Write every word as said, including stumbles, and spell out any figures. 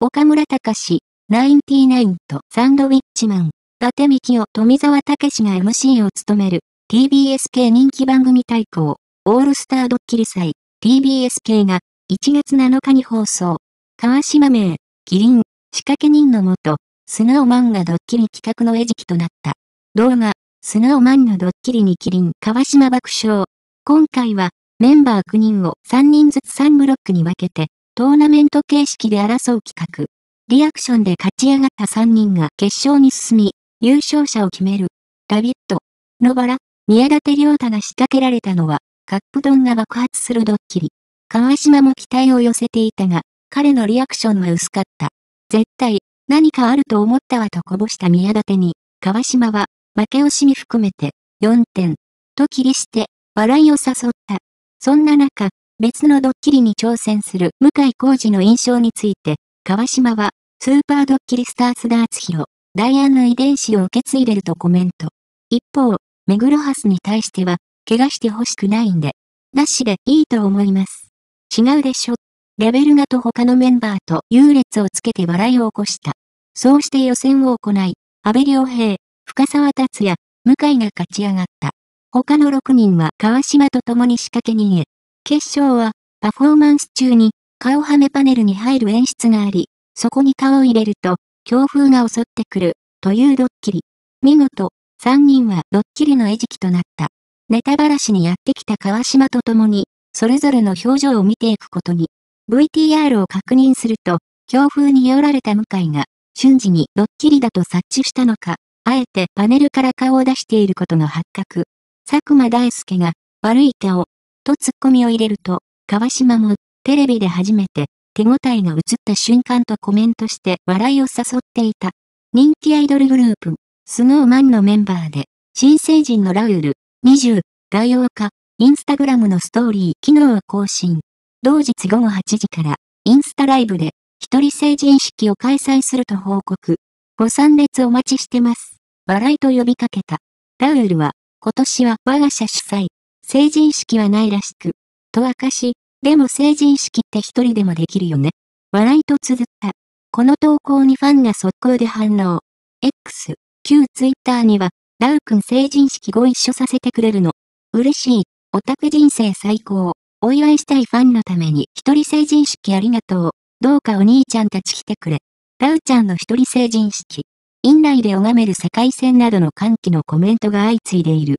岡村隆史、ナインティナインとサンドウィッチマン、伊達みきお、富澤たけしが エムシー を務める ティービーエスケー 人気番組対抗、オールスタードッキリ祭、ティービーエスケー がいちがつなのかに放送。川島明、麒麟、仕掛け人のもと、スノーマンがドッキリ企画の餌食となった。動画、スノーマンのドッキリに麒麟、川島爆笑。今回は、メンバーきゅうにんをさんにんずつさんブロックに分けて、トーナメント形式で争う企画。リアクションで勝ち上がったさんにんが決勝に進み、優勝者を決める。ラビット。野原、宮舘涼太が仕掛けられたのは、カップ丼が爆発するドッキリ。川島も期待を寄せていたが、彼のリアクションは薄かった。絶対、何かあると思ったわとこぼした宮舘に、川島は、負け惜しみ含めて、よんてん。と切りして、笑いを誘った。そんな中、別のドッキリに挑戦する向井康二の印象について、川島は、スーパードッキリスター津田篤宏、ダイアンの遺伝子を受け継いでるとコメント。一方、目黒蓮に対しては、怪我してほしくないんで、なしでいいと思います。違うでしょ。レベルがと他のメンバーと優劣をつけて笑いを起こした。そうして予選を行い、安倍良平、深沢達也、向井が勝ち上がった。他のろくにんは川島と共に仕掛け人へ。決勝は、パフォーマンス中に、顔はめパネルに入る演出があり、そこに顔を入れると、強風が襲ってくる、というドッキリ。見事、さんにんはドッキリの餌食となった。ネタばらしにやってきた川島と共に、それぞれの表情を見ていくことに。ブイティーアール を確認すると、強風に煽られた向井が、瞬時にドッキリだと察知したのか、あえてパネルから顔を出していることが発覚。佐久間大介が、悪い顔。とツッコミを入れると、川島もテレビで初めて手応えが映った瞬間とコメントして笑いを誘っていた。人気アイドルグループ、スノーマンのメンバーで、新成人のラウール、にじゅう、がようか、インスタグラムのストーリー機能を更新。同日ごごはちじから、インスタライブで、一人成人式を開催すると報告。ご参列お待ちしてます。笑いと呼びかけた。ラウールは、今年は我が社主催。成人式はないらしく、と明かし、でも成人式って一人でもできるよね。笑いと綴った。この投稿にファンが速攻で反応。X、旧ツイッターには、ラウくん成人式ご一緒させてくれるの。嬉しい。オタク人生最高。お祝いしたいファンのために一人成人式ありがとう。どうかお兄ちゃんたち来てくれ。ラウちゃんの一人成人式。院内で拝める世界線などの歓喜のコメントが相次いでいる。